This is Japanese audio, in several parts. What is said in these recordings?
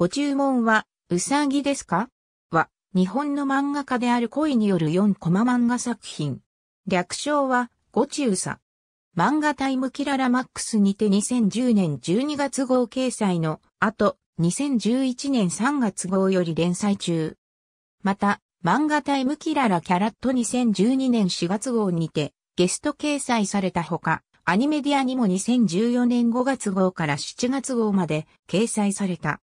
ご注文は、うさぎですか？は、日本の漫画家であるKoiによる4コマ漫画作品。略称は、ごちうさ。漫画タイムキララマックスにて2010年12月号掲載の後、2011年3月号より連載中。また、漫画タイムキララキャラット2012年4月号にてゲスト掲載されたほか、アニメディアにも2014年5月号から7月号まで掲載された。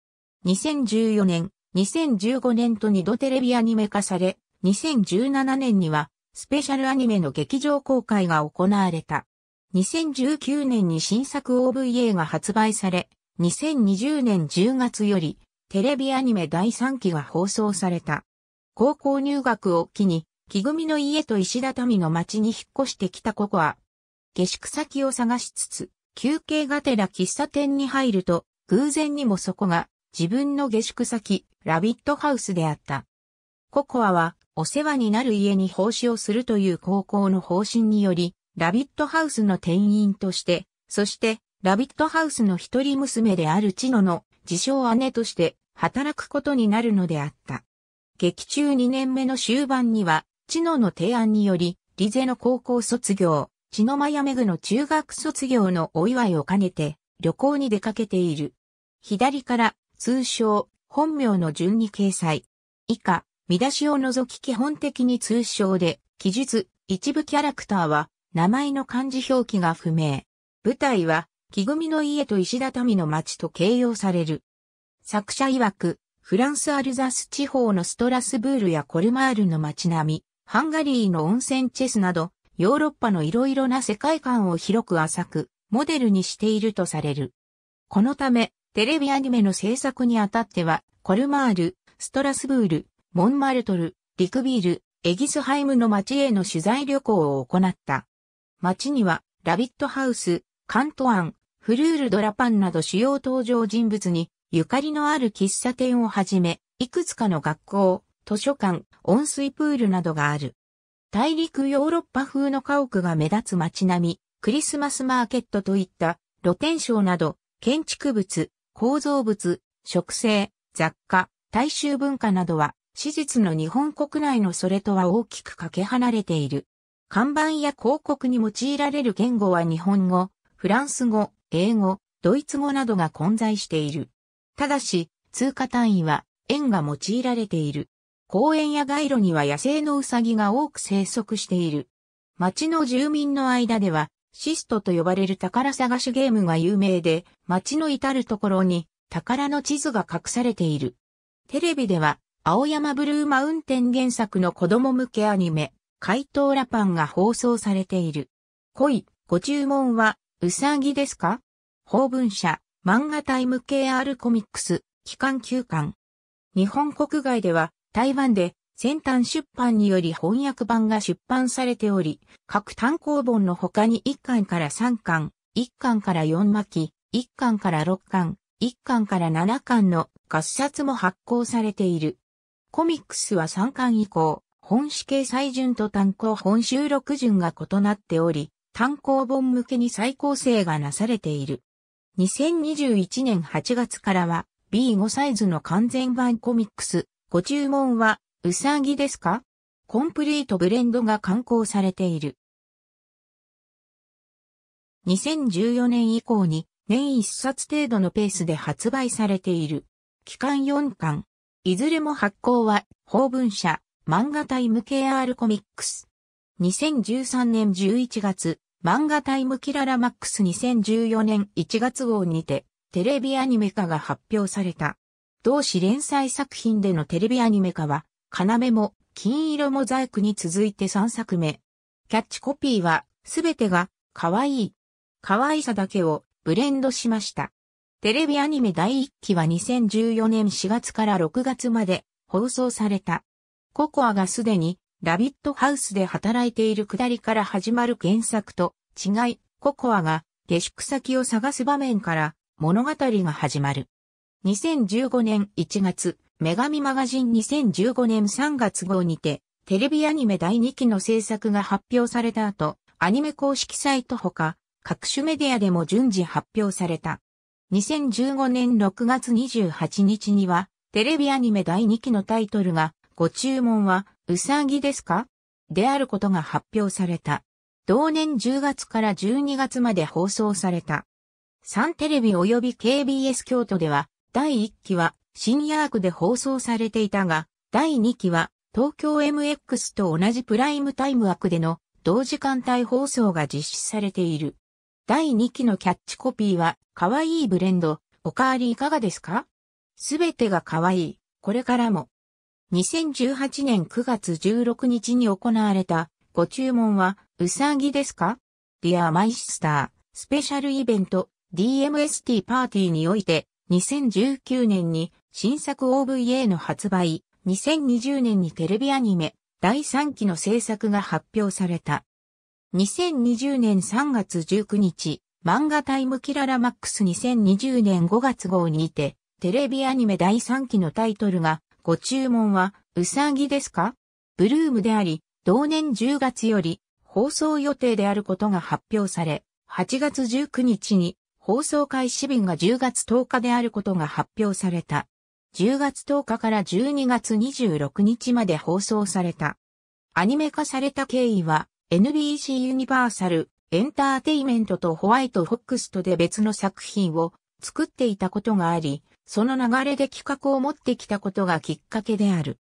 2014年、2015年と2度テレビアニメ化され、2017年にはスペシャルアニメの劇場公開が行われた。2019年に新作 OVA が発売され、2020年10月よりテレビアニメ第3期が放送された。高校入学を機に、木組の家と石畳の町に引っ越してきたココア。下宿先を探しつつ、休憩がてら喫茶店に入ると、偶然にもそこが自分の下宿先、ラビットハウスであった。ココアは、お世話になる家に奉仕をするという高校の方針により、ラビットハウスの店員として、そして、ラビットハウスの一人娘であるチノの自称姉として働くことになるのであった。劇中2年目の終盤には、チノの提案により、リゼの高校卒業、チノマヤメグの中学卒業のお祝いを兼ねて、旅行に出かけている。左から、通称、本名の順に掲載。以下、見出しを除き基本的に通称で、記述、一部キャラクターは、名前の漢字表記が不明。舞台は、木組の家と石畳の町と形容される。作者曰く、フランスアルザス地方のストラスブールやコルマールの町並み、ハンガリーの温泉チェスなど、ヨーロッパのいろいろな世界観を広く浅く、モデルにしているとされる。このため、テレビアニメの制作にあたっては、コルマール、ストラスブール、モンマルトル、リクビール、エギスハイムの町への取材旅行を行った。町には、ラビットハウス、カントアン、フルールドラパンなど主要登場人物に、ゆかりのある喫茶店をはじめ、いくつかの学校、図書館、温水プールなどがある。大陸ヨーロッパ風の家屋が目立つ街並み、クリスマスマーケットといった露天商など、建築物、構造物、植生、雑貨、大衆文化などは、史実の日本国内のそれとは大きくかけ離れている。看板や広告に用いられる言語は日本語、フランス語、英語、ドイツ語などが混在している。ただし、通貨単位は円が用いられている。公園や街路には野生のウサギが多く生息している。町の住民の間では、シストと呼ばれる宝探しゲームが有名で、町の至るところに宝の地図が隠されている。テレビでは、青山ブルーマウンテン原作の子供向けアニメ、怪盗ラパンが放送されている。Koi、ご注文は、うさぎですか？法文社。漫画タイムKRコミックス、期間9巻。日本国外では、台湾で先端出版により翻訳版が出版されており、各単行本の他に1巻から3巻、1巻から4巻、1巻から6巻、1巻から7巻の合冊も発行されている。コミックスは3巻以降、本誌掲載順と単行本収録順が異なっており、単行本向けに再構成がなされている。2021年8月からは B5 サイズの完全版コミックス、ご注文はうさぎですか？コンプリートブレンドが刊行されている。2014年以降に年1冊程度のペースで発売されている。期間4巻。いずれも発行は法文社、漫画タイムKRコミックス。2013年11月。漫画タイムキララマックス2014年1月号にてテレビアニメ化が発表された。同誌連載作品でのテレビアニメ化は、要も金色モザイクに続いて3作目。キャッチコピーは、すべてが可愛い。可愛さだけをブレンドしました。テレビアニメ第1期は2014年4月から6月まで放送された。ココアがすでにラビットハウスで働いているくだりから始まる原作と違い、ココアが下宿先を探す場面から物語が始まる。2015年1月、女神マガジン2015年3月号にて、テレビアニメ第2期の制作が発表された後、アニメ公式サイトほか、各種メディアでも順次発表された。2015年6月28日には、テレビアニメ第2期のタイトルが、ご注文は、うさぎですか?であることが発表された。同年10月から12月まで放送された。サンテレビ及び KBS 京都では、第1期は深夜枠で放送されていたが、第2期は東京 MX と同じプライムタイム枠での同時間帯放送が実施されている。第2期のキャッチコピーは、可愛いブレンド、おかわりいかがですか?すべてが可愛い、これからも。2018年9月16日に行われた、ご注文は、うさぎですか?Dear My Sister、スペシャルイベント、DMST パーティーにおいて、2019年に新作 OVA の発売、2020年にテレビアニメ、第3期の制作が発表された。2020年3月19日、漫画タイムキララマックス2020年5月号にて、テレビアニメ第3期のタイトルが、ご注文は、うさぎですか?ブルームであり、同年10月より、放送予定であることが発表され、8月19日に、放送開始日が10月10日であることが発表された。10月10日から12月26日まで放送された。アニメ化された経緯は、NBC ユニバーサルエンターテイメントとホワイトフォックスとで別の作品を作っていたことがあり、その流れで企画を持ってきたことがきっかけである。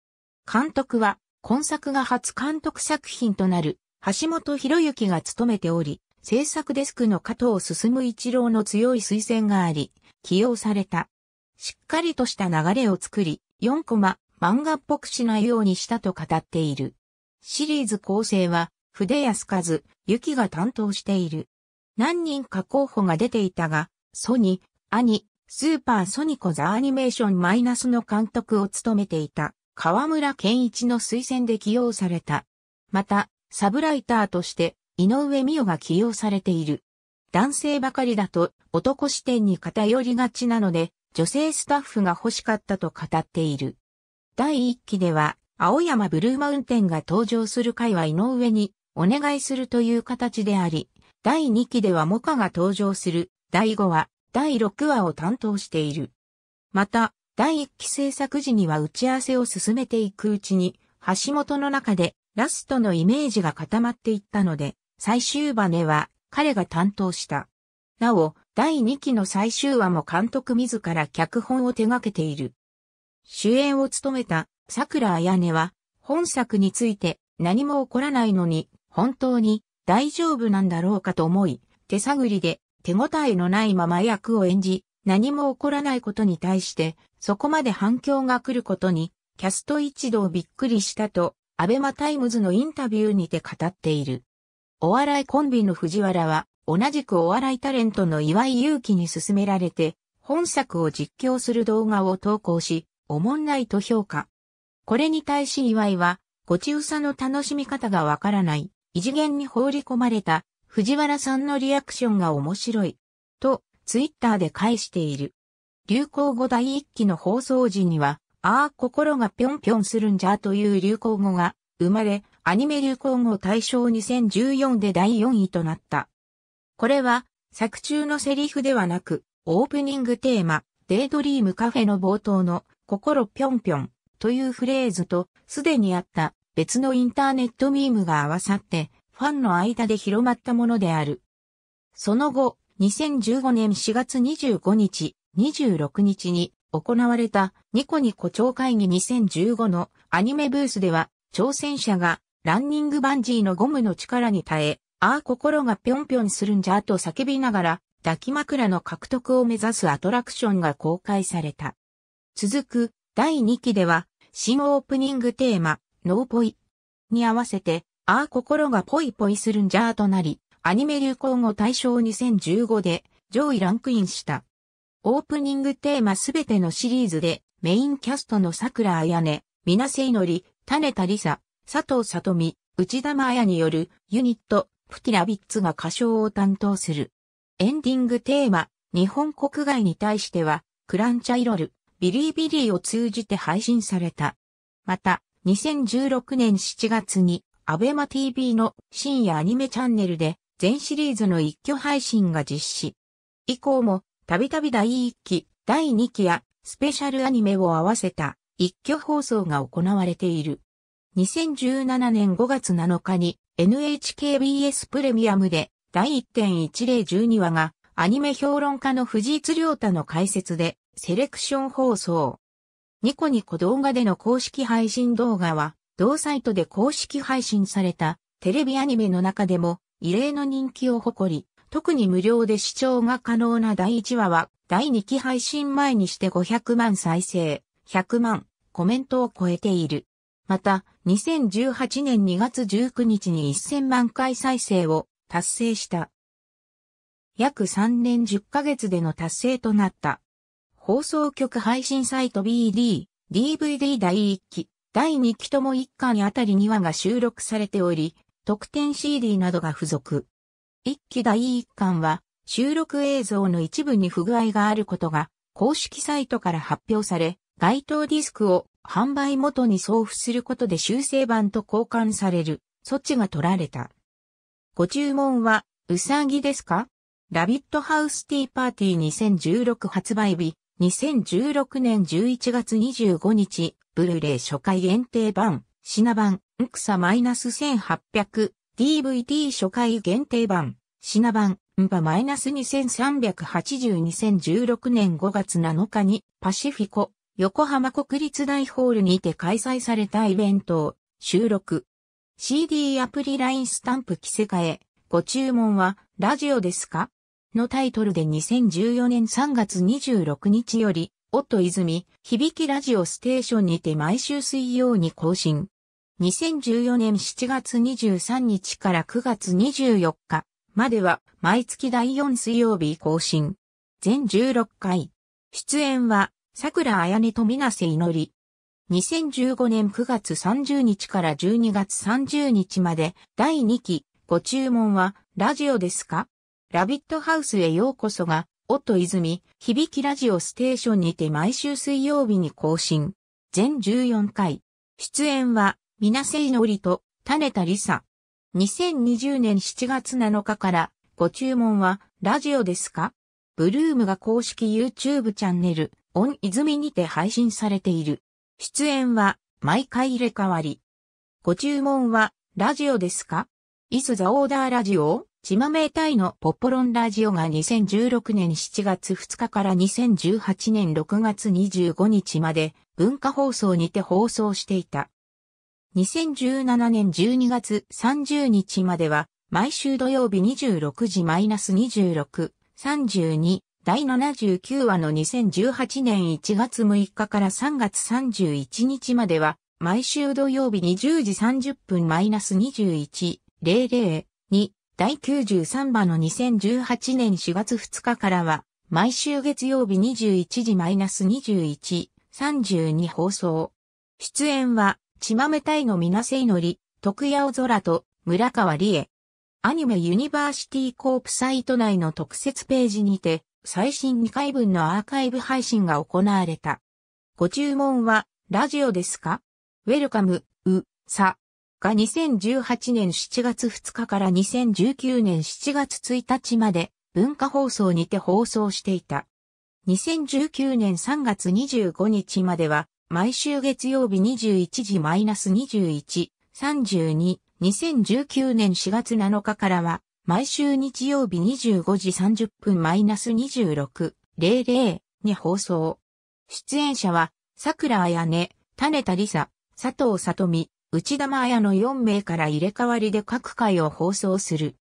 監督は、今作が初監督作品となる橋本博之が務めており、制作デスクの加藤進一郎の強い推薦があり、起用された。しっかりとした流れを作り、4コマ、漫画っぽくしないようにしたと語っている。シリーズ構成は、筆安和、ゆきが担当している。何人か候補が出ていたが、ソニ、アニ、スーパーソニコザアニメーション-の監督を務めていた、河村健一の推薦で起用された。また、サブライターとして、井上美代が起用されている。男性ばかりだと男視点に偏りがちなので、女性スタッフが欲しかったと語っている。第1期では、青山ブルーマウンテンが登場する回は井上に、お願いするという形であり、第2期ではモカが登場する、第5話、第6話を担当している。また、第1期制作時には打ち合わせを進めていくうちに、橋本の中でラストのイメージが固まっていったので、最終話では彼が担当した。なお、第2期の最終話も監督自ら脚本を手掛けている。主演を務めた桜彩音は、本作について何も起こらないのに、本当に大丈夫なんだろうかと思い、手探りで手応えのないまま役を演じ、何も起こらないことに対して、そこまで反響が来ることに、キャスト一同びっくりしたと、アベマタイムズのインタビューにて語っている。お笑いコンビの藤原は、同じくお笑いタレントの岩井勇気に勧められて、本作を実況する動画を投稿し、おもんないと評価。これに対し岩井は、ごちうさの楽しみ方がわからない。異次元に放り込まれた藤原さんのリアクションが面白いとツイッターで返している。流行語第1期の放送時には、ああ心がぴょんぴょんするんじゃという流行語が生まれ、アニメ流行語大賞2014で第4位となった。これは作中のセリフではなく、オープニングテーマ、デイドリームカフェの冒頭の心ぴょんぴょんというフレーズとすでにあった。別のインターネットミームが合わさってファンの間で広まったものである。その後、2015年4月25日、26日に行われたニコニコ超会議2015のアニメブースでは挑戦者がランニングバンジーのゴムの力に耐え、ああ心がぴょんぴょんするんじゃと叫びながら抱き枕の獲得を目指すアトラクションが公開された。続く第2期では新オープニングテーマ、ノーポイに合わせて、ああ心がポイポイするんじゃーとなり、アニメ流行語大賞2015で上位ランクインした。オープニングテーマすべてのシリーズで、メインキャストの桜彩音、水瀬いのり、種田理沙、佐藤さとみ、内田真礼によるユニット、プティラビッツが歌唱を担当する。エンディングテーマ、日本国外に対しては、クランチャイロル、ビリビリを通じて配信された。また、2016年7月にアベマ TV の深夜アニメチャンネルで全シリーズの一挙配信が実施。以降もたびたび第1期、第2期やスペシャルアニメを合わせた一挙放送が行われている。2017年5月7日に NHKBS プレミアムで第 1.1012 話がアニメ評論家の藤津亮太の解説でセレクション放送。ニコニコ動画での公式配信動画は同サイトで公式配信されたテレビアニメの中でも異例の人気を誇り、特に無料で視聴が可能な第1話は第2期配信前にして500万再生、100万コメントを超えている。また、2018年2月19日に1000万回再生を達成した。約3年10ヶ月での達成となった。放送局配信サイト BD、DVD 第1期、第2期とも1巻あたり2話が収録されており、特典 CD などが付属。1期第1巻は収録映像の一部に不具合があることが公式サイトから発表され、該当ディスクを販売元に送付することで修正版と交換される措置が取られた。ご注文はうさぎですか？ラビットハウスティーパーティー2016発売日2016年11月25日ブルーレイ初回限定版品版草 -1800 DVD 初回限定版品版UMPA-23802016 年5月7日にパシフィコ横浜国立大ホールにて開催されたイベントを収録。CD アプリ LINE スタンプ着せ替え、ご注文はラジオですか？のタイトルで2014年3月26日より、音泉、響きラジオステーションにて毎週水曜に更新。2014年7月23日から9月24日までは毎月第4水曜日更新。全16回。出演は、桜彩音と水瀬祈り。2015年9月30日から12月30日まで第2期ご注文はラジオですか？ラビットハウスへようこそが音泉響きラジオステーションにて毎週水曜日に更新。全14回。出演は水瀬祈りと種田理沙。2020年7月7日からご注文はラジオですか？ブルームが公式 YouTube チャンネルオンイズミにて配信されている。出演は毎回入れ替わり。ご注文はラジオですか？イスザオーダーラジオ、ちまめたいのポッポロンラジオが2016年7月2日から2018年6月25日まで文化放送にて放送していた。2017年12月30日までは毎週土曜日26時-26、32、第79話の2018年1月6日から3月31日までは、毎週土曜日20時30分-21、00、2、第93話の2018年4月2日からは、毎週月曜日21時-21、32放送。出演は、ちまめたいの水瀬祈り、徳谷空と村川理恵。アニメユニバーシティコープサイト内の特設ページにて、最新2回分のアーカイブ配信が行われた。ご注文は、ラジオですか？ウェルカム、さ、が2018年7月2日から2019年7月1日まで文化放送にて放送していた。2019年3月25日までは、毎週月曜日21時-21、32、2019年4月7日からは、毎週日曜日25時30分-26、00に放送。出演者は、桜彩音、種田理沙、佐藤里美、内田真彩の4名から入れ替わりで各回を放送する。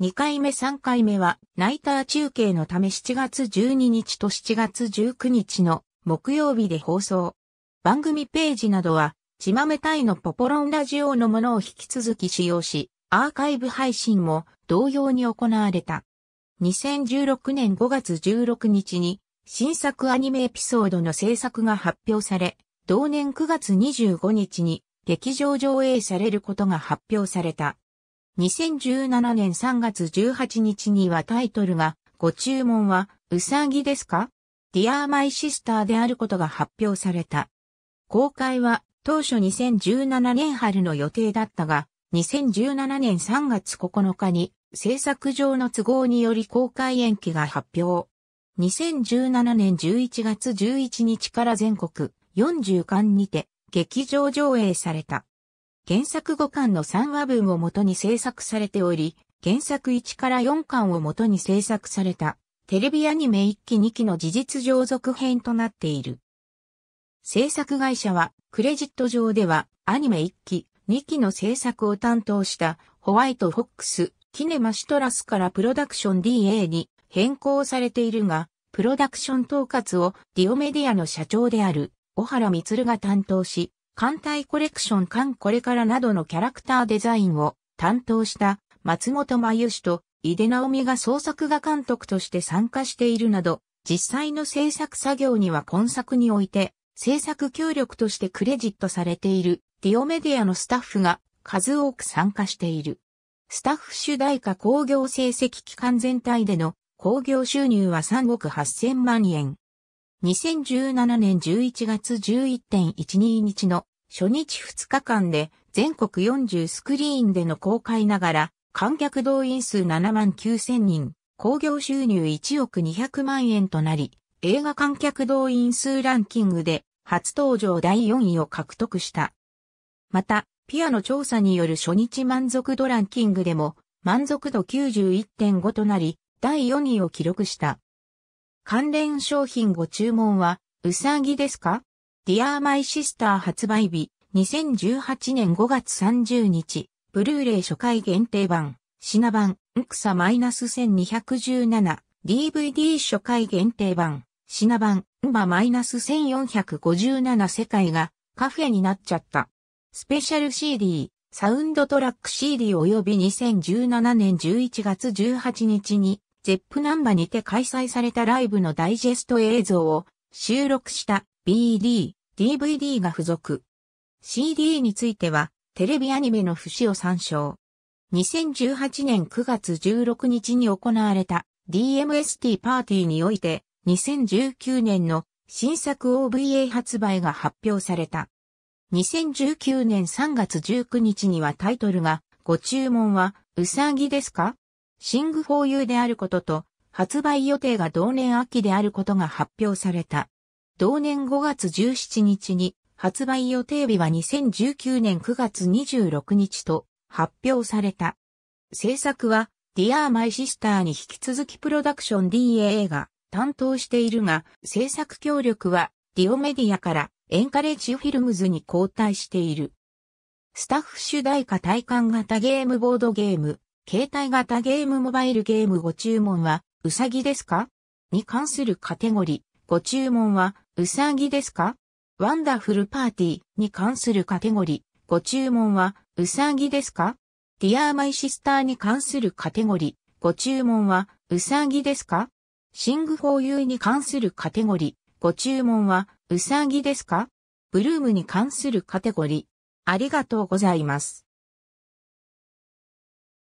2回目3回目は、ナイター中継のため7月12日と7月19日の木曜日で放送。番組ページなどは、ちまめたいのポポロンラジオのものを引き続き使用し、アーカイブ配信も同様に行われた。2016年5月16日に新作アニメエピソードの制作が発表され、同年9月25日に劇場上映されることが発表された。2017年3月18日にはタイトルがご注文はうさぎですか？Dear My Sisterであることが発表された。公開は当初2017年春の予定だったが、2017年3月9日に制作上の都合により公開延期が発表。2017年11月11日から全国40館にて劇場上映された。原作5巻の3話分をもとに制作されており、原作1から4巻をもとに制作されたテレビアニメ1期2期の事実上続編となっている。制作会社はクレジット上ではアニメ1期2期の制作を担当したホワイトフォックス、キネマシトラスからプロダクション DA に変更されているが、プロダクション統括をディオメディアの社長である小原満が担当し、艦隊コレクション艦これからなどのキャラクターデザインを担当した松本真由氏と井手直美が創作画監督として参加しているなど、実際の制作作業には今作において制作協力としてクレジットされているディオメディアのスタッフが数多く参加している。スタッフ主題歌興行成績期間全体での興行収入は3億8000万円。2017年11月 11.12 日の初日2日間で全国40スクリーンでの公開ながら観客動員数7万9000人、興行収入1億200万円となり、映画観客動員数ランキングで初登場第4位を獲得した。また、ピアの調査による初日満足度ランキングでも満足度 91.5 となり、第4位を記録した。関連商品ご注文は、うさぎですか？ Dear My Sister 発売日、2018年5月30日、ブルーレイ初回限定版、品版、UXA-1217、DVD 初回限定版、品版、UMA-1457 世界がカフェになっちゃった。スペシャル CD、サウンドトラック CD 及び2017年11月18日に、ZEP 難波にて開催されたライブのダイジェスト映像を収録した BD、DVD が付属。CD については、テレビアニメの節を参照。2018年9月16日に行われた DMST パーティーにおいて、2019年の新作 OVA 発売が発表された。2019年3月19日にはタイトルが、ご注文は、うさぎですか？Sing for Youであることと、発売予定が同年秋であることが発表された。同年5月17日に、発売予定日は2019年9月26日と発表された。制作は、Dear My Sister に引き続きプロダクション DA が担当しているが、制作協力は、ディオメディアからエンカレッジフィルムズに交代している。スタッフ主題歌体感型ゲームボードゲーム。携帯型ゲームモバイルゲームご注文は、うさぎですか？に関するカテゴリー、ご注文は、うさぎですか？ワンダフルパーティーに関するカテゴリー、ご注文は、うさぎですか？ディアーマイシスターに関するカテゴリー、ご注文は、うさぎですか？シングフォーユーに関するカテゴリー、ご注文は、うさぎですか？ブルームに関するカテゴリー、ありがとうございます。